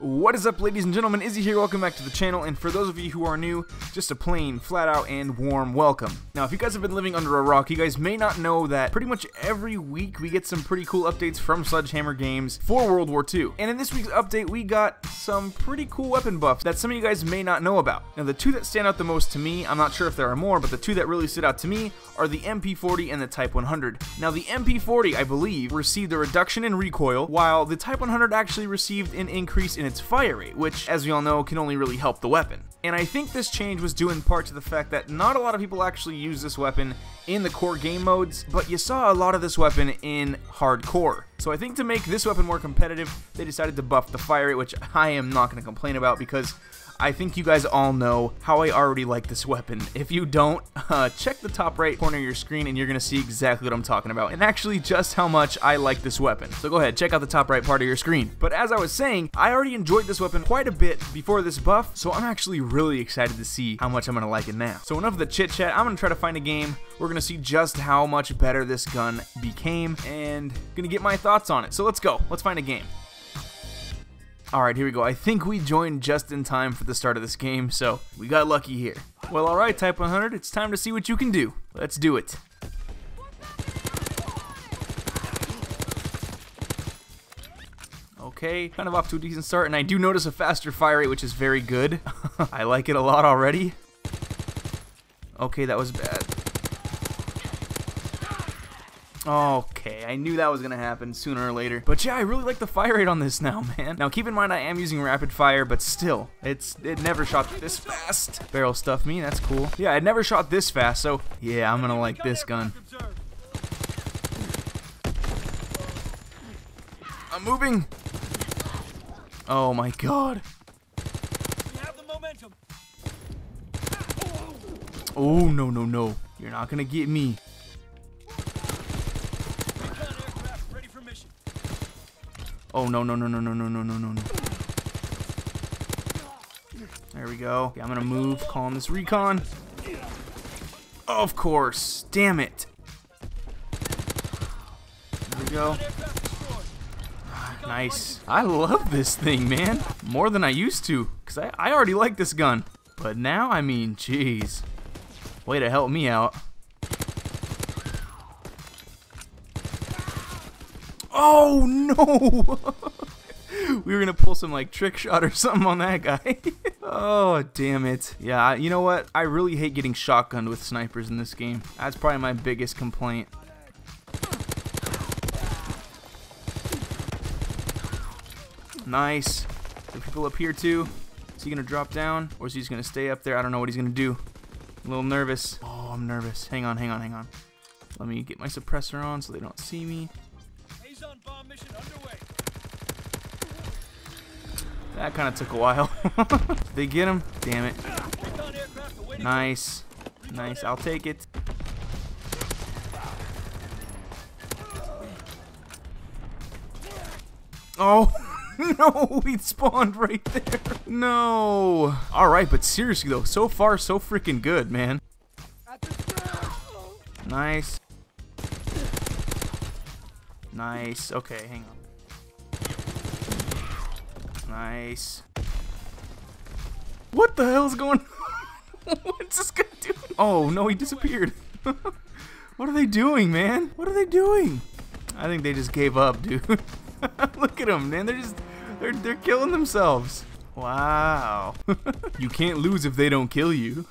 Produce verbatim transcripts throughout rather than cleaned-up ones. What is up, ladies and gentlemen? Izzy here, welcome back to the channel, and for those of you who are new, just a plain, flat out, and warm welcome. Now, if you guys have been living under a rock, you guys may not know that pretty much every week we get some pretty cool updates from Sledgehammer Games for World War Two. And in this week's update, we got some pretty cool weapon buffs that some of you guys may not know about. Now, the two that stand out the most to me, I'm not sure if there are more, but the two that really stood out to me are the M P forty and the Type one hundred. Now, the M P forty, I believe, received a reduction in recoil, while the Type one hundred actually received an increase in its fire rate, which, as we all know, can only really help the weapon. And I think this change was due in part to the fact that not a lot of people actually use this weapon in the core game modes, but you saw a lot of this weapon in hardcore. So I think to make this weapon more competitive, they decided to buff the fire rate, which I am not going to complain about because I think you guys all know how I already like this weapon. If you don't, uh, check the top right corner of your screen and you're going to see exactly what I'm talking about and actually just how much I like this weapon. So go ahead, check out the top right part of your screen. But as I was saying, I already enjoyed this weapon quite a bit before this buff, so I'm actually really excited to see how much I'm going to like it now. So enough of the chit chat, I'm going to try to find a game. We're going to see just how much better this gun became and going to get my thoughts on it. So let's go, let's find a game. Alright, here we go. I think we joined just in time for the start of this game, so we got lucky here. Well, alright, Type one hundred, it's time to see what you can do. Let's do it. Okay, kind of off to a decent start, and I do notice a faster fire rate, which is very good. I like it a lot already. Okay, that was bad. Okay, I knew that was gonna happen sooner or later. But yeah, I really like the fire rate on this now, man. Now keep in mind I am using rapid fire, but still, it's it never shot this fast. Barrel stuffed me, that's cool. Yeah, it never shot this fast, so yeah, I'm gonna like this gun. I'm moving! Oh my god. Oh no no no. You're not gonna get me. Oh no no no no no no no no no no. There we go. Okay, I'm gonna move, calling this recon. Of course. Damn it. There we go. Nice. I love this thing, man. More than I used to. Cause I, I already like this gun. But now, I mean, jeez. Way to help me out. Oh no! We were gonna pull some like trick shot or something on that guy. Oh damn it. Yeah, you know what? I really hate getting shotgunned with snipers in this game. That's probably my biggest complaint. Nice. There are people up here too. Is he gonna drop down or is he just gonna stay up there? I don't know what he's gonna do. I'm a little nervous. Oh, I'm nervous. Hang on, hang on, hang on. Let me get my suppressor on so they don't see me. That kind of took a while. Did they get him? Damn it. Nice. Nice. I'll take it. Oh, no. He spawned right there. No. All right, but seriously, though, so far, so freaking good, man. Nice. Nice. Okay, hang on. Nice. What the hell is going on? What's this guy doing? Oh, no, he disappeared. What are they doing, man? What are they doing? I think they just gave up, dude. Look at them, man. They're just, they're, they're killing themselves. Wow. You can't lose if they don't kill you.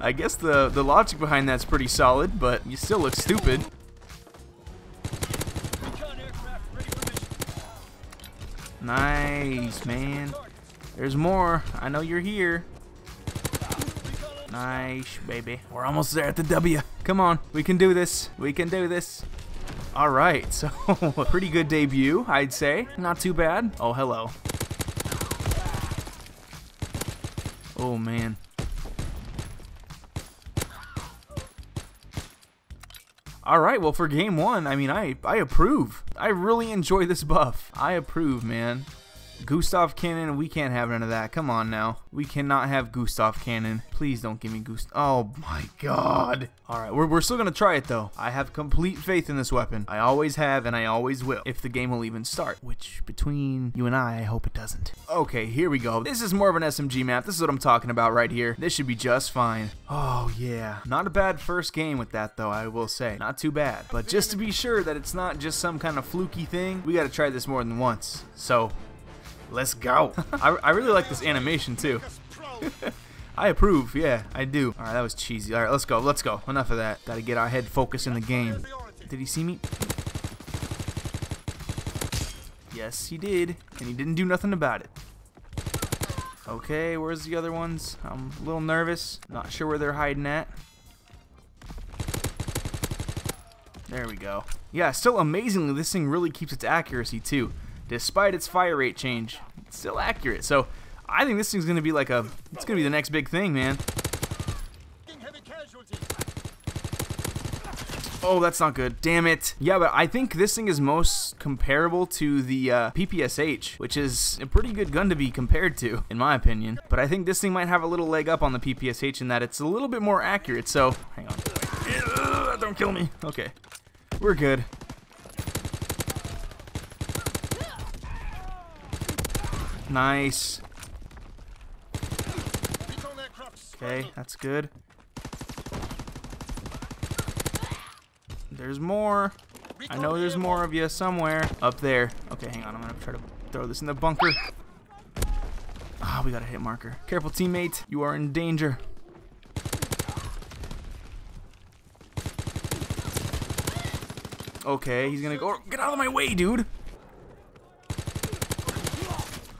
I guess the, the logic behind that's pretty solid, but you still look stupid. Nice, man. There's more. I know you're here. Nice, baby. We're almost there at the W. Come on. We can do this. We can do this. All right. So, a pretty good debut, I'd say. Not too bad. Oh, hello. Oh, man. Alright, well for game one, I mean, I, I approve. I really enjoy this buff. I approve, man. Gustav Cannon, we can't have none of that. Come on now. We cannot have Gustav Cannon. Please don't give me Gustav. Oh my god. Alright, we're, we're still gonna try it though. I have complete faith in this weapon. I always have and I always will. If the game will even start. Which, between you and I, I hope it doesn't. Okay, here we go. This is more of an S M G map. This is what I'm talking about right here. This should be just fine. Oh yeah. Not a bad first game with that though, I will say. Not too bad. But just to be sure that it's not just some kind of fluky thing, we gotta try this more than once. So... let's go. I, I really like this animation too. I approve. Yeah, I do. All right, that was cheesy. All right, let's go. Let's go. Enough of that. Gotta get our head focused in the game. Did he see me? Yes, he did. And he didn't do nothing about it. Okay, where's the other ones? I'm a little nervous. Not sure where they're hiding at. There we go. Yeah, still amazingly, this thing really keeps its accuracy too. Despite its fire rate change, it's still accurate. So I think this thing's gonna be like a, it's gonna be the next big thing, man. Oh, that's not good. Damn it. Yeah, but I think this thing is most comparable to the uh, P P S H, which is a pretty good gun to be compared to, in my opinion. But I think this thing might have a little leg up on the P P S H in that it's a little bit more accurate. So hang on. Ugh, don't kill me. Okay, we're good. Nice. Okay, that's good. There's more. I know there's more of you somewhere. Up there. Okay, hang on. I'm going to try to throw this in the bunker. Ah, oh, we got a hit marker. Careful, teammate. You are in danger. Okay, he's going to go. Get out of my way, dude.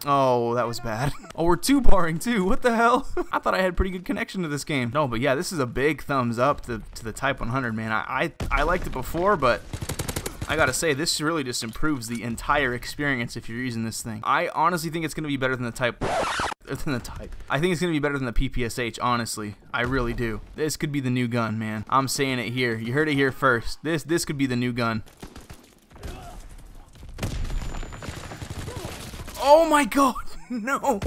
Oh, that was bad. Oh, we're two barring too. What the hell? I thought I had pretty good connection to this game. No, but yeah, this is a big thumbs up to, to the Type one hundred, man. I, I I liked it before, but I gotta say, this really just improves the entire experience if you're using this thing. I honestly think it's gonna be better than the Type. Than the type. I think it's gonna be better than the P P S H. Honestly, I really do. This could be the new gun, man. I'm saying it here. You heard it here first. This this could be the new gun. Oh my god, no!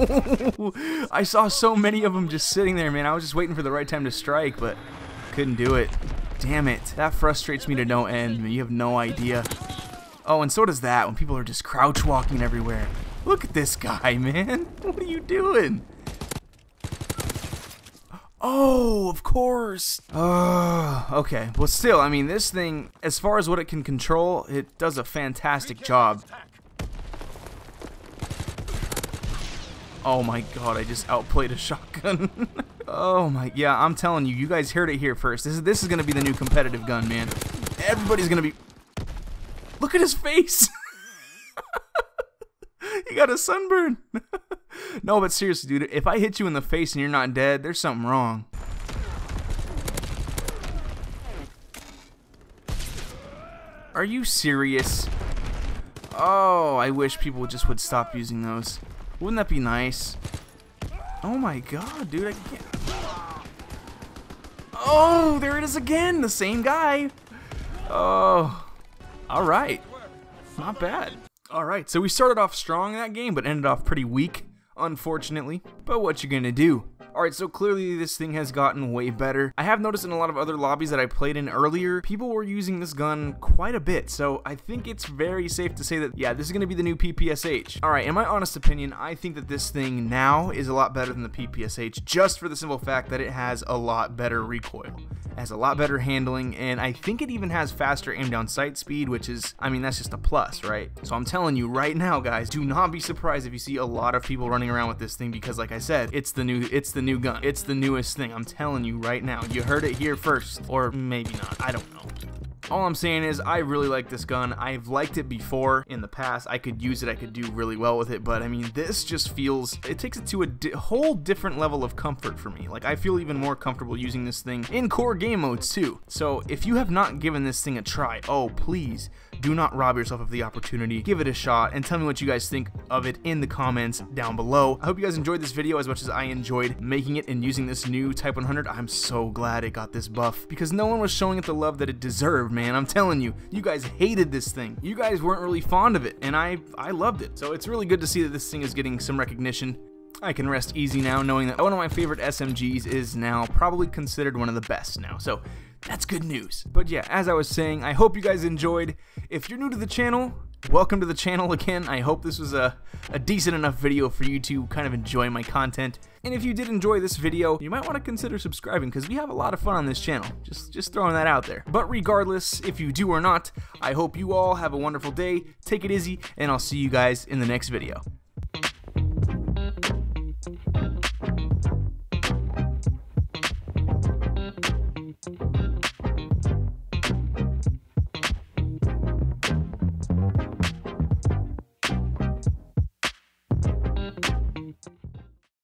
I saw so many of them just sitting there, man. I was just waiting for the right time to strike, but couldn't do it. Damn it. That frustrates me to no end, man. You have no idea. Oh, and so does that when people are just crouch walking everywhere. Look at this guy, man. What are you doing? Oh, of course. Oh, okay. Well, still, I mean, this thing, as far as what it can control, it does a fantastic job. Oh my god, I just outplayed a shotgun. Oh my, yeah, I'm telling you, you guys heard it here first. This is, this is gonna be the new competitive gun, man. Everybody's gonna be... Look at his face! He got a sunburn! No, but seriously, dude, if I hit you in the face and you're not dead, there's something wrong. Are you serious? Oh, I wish people just would stop using those. Wouldn't that be nice? Oh my god, dude, I can't. Oh, there it is again, the same guy. Oh, all right, not bad. All right, so we started off strong in that game, but ended off pretty weak, unfortunately. But what you gonna do? Alright, so clearly this thing has gotten way better. I have noticed in a lot of other lobbies that I played in earlier, people were using this gun quite a bit. So I think it's very safe to say that, yeah, this is going to be the new P P S H. Alright, in my honest opinion, I think that this thing now is a lot better than the P P S H, just for the simple fact that it has a lot better recoil. It has a lot better handling, and I think it even has faster aim down sight speed, which is, I mean, that's just a plus, right? So I'm telling you right now, guys, do not be surprised if you see a lot of people running around with this thing, because like I said, it's the new, it's the The new gun. It's the newest thing. I'm telling you right now. You heard it here first. Or maybe not. I don't know. All I'm saying is I really like this gun. I've liked it before in the past. I could use it. I could do really well with it. But I mean, this just feels, it takes it to a di- whole different level of comfort for me. Like I feel even more comfortable using this thing in core game modes too. So if you have not given this thing a try, oh please Do not rob yourself of the opportunity. Give it a shot and tell me what you guys think of it in the comments down below. I hope you guys enjoyed this video as much as I enjoyed making it and using this new Type one hundred. I'm so glad it got this buff because no one was showing it the love that it deserved, man. I'm telling you, you guys hated this thing. You guys weren't really fond of it, and I, I loved it. So it's really good to see that this thing is getting some recognition. I can rest easy now knowing that one of my favorite S M Gs is now probably considered one of the best now. So that's good news. But yeah, as I was saying, I hope you guys enjoyed. If you're new to the channel, welcome to the channel again. I hope this was a, a decent enough video for you to kind of enjoy my content. And if you did enjoy this video, you might want to consider subscribing because we have a lot of fun on this channel. Just, just throwing that out there. But regardless, if you do or not, I hope you all have a wonderful day. Take it easy, and I'll see you guys in the next video.